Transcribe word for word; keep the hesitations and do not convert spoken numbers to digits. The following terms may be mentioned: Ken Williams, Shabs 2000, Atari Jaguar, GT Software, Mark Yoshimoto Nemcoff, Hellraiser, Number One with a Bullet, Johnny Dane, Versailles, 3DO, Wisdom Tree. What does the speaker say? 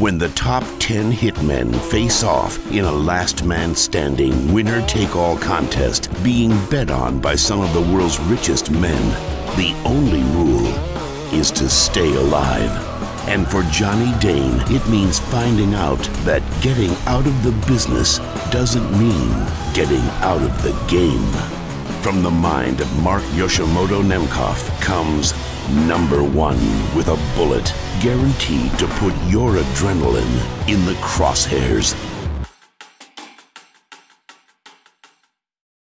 when the top ten hitmen face off in a last man standing winner-take-all contest being bet on by some of the world's richest men. The only rule is to stay alive. And for Johnny Dane, it means finding out that getting out of the business doesn't mean getting out of the game. From the mind of Mark Yoshimoto Nemcoff comes Number One with a bullet, guaranteed to put your adrenaline in the crosshairs.